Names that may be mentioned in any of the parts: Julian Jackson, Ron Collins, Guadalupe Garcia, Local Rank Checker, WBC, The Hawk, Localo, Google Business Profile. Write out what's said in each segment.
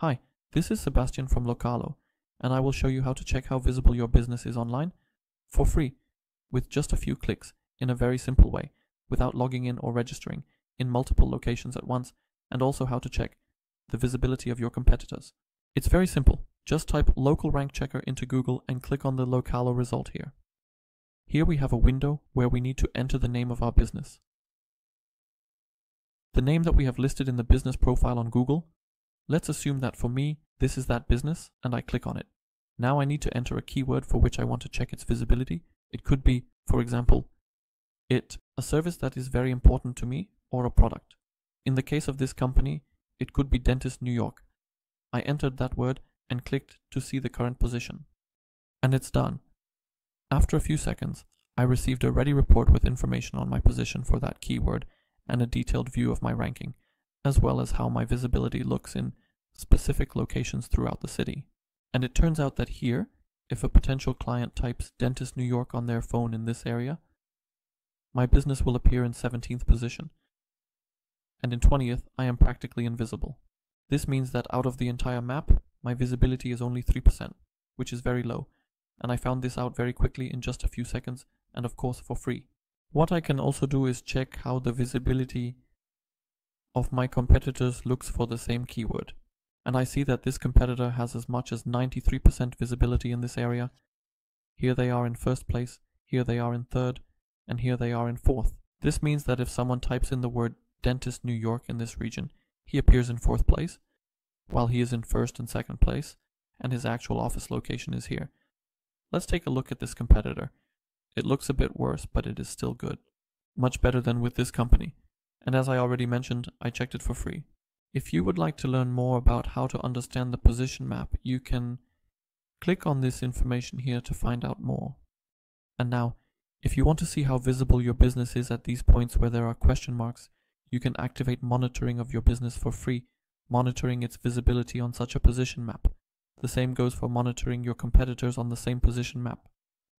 Hi, this is Sebastian from Localo, and I will show you how to check how visible your business is online for free with just a few clicks in a very simple way without logging in or registering in multiple locations at once, and also how to check the visibility of your competitors. It's very simple. Just type local rank checker into Google and click on the Localo result here. Here we have a window where we need to enter the name of our business. The name that we have listed in the business profile on Google. Let's assume that for me, this is that business, and I click on it. Now I need to enter a keyword for which I want to check its visibility. It could be, for example, a service that is very important to me, or a product. In the case of this company, it could be Dentist New York. I entered that word and clicked to see the current position. And it's done. After a few seconds, I received a ready report with information on my position for that keyword and a detailed view of my ranking, as well as how my visibility looks in specific locations throughout the city. And it turns out that here, if a potential client types Dentist New York on their phone in this area, my business will appear in 17th position. And in 20th, I am practically invisible. This means that out of the entire map, my visibility is only 3%, which is very low. And I found this out very quickly in just a few seconds, and of course for free. What I can also do is check how the visibility of my competitors looks for the same keyword. And I see that this competitor has as much as 93% visibility in this area. Here they are in first place, here they are in third, and here they are in fourth. This means that if someone types in the word Dentist New York in this region, he appears in fourth place, while he is in first and second place, and his actual office location is here. Let's take a look at this competitor. It looks a bit worse, but it is still good. Much better than with this company. And as I already mentioned, I checked it for free. If you would like to learn more about how to understand the position map, you can click on this information here to find out more. And now, if you want to see how visible your business is at these points where there are question marks, you can activate monitoring of your business for free, monitoring its visibility on such a position map. The same goes for monitoring your competitors on the same position map.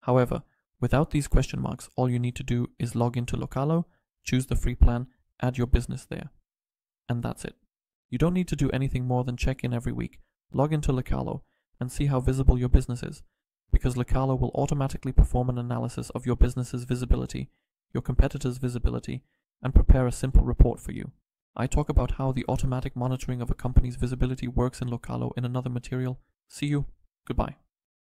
However, without these question marks, all you need to do is log into Localo, choose the free plan, add your business there. And that's it. You don't need to do anything more than check in every week, log into Localo, and see how visible your business is, because Localo will automatically perform an analysis of your business's visibility, your competitor's visibility, and prepare a simple report for you. I talk about how the automatic monitoring of a company's visibility works in Localo in another material. See you. Goodbye.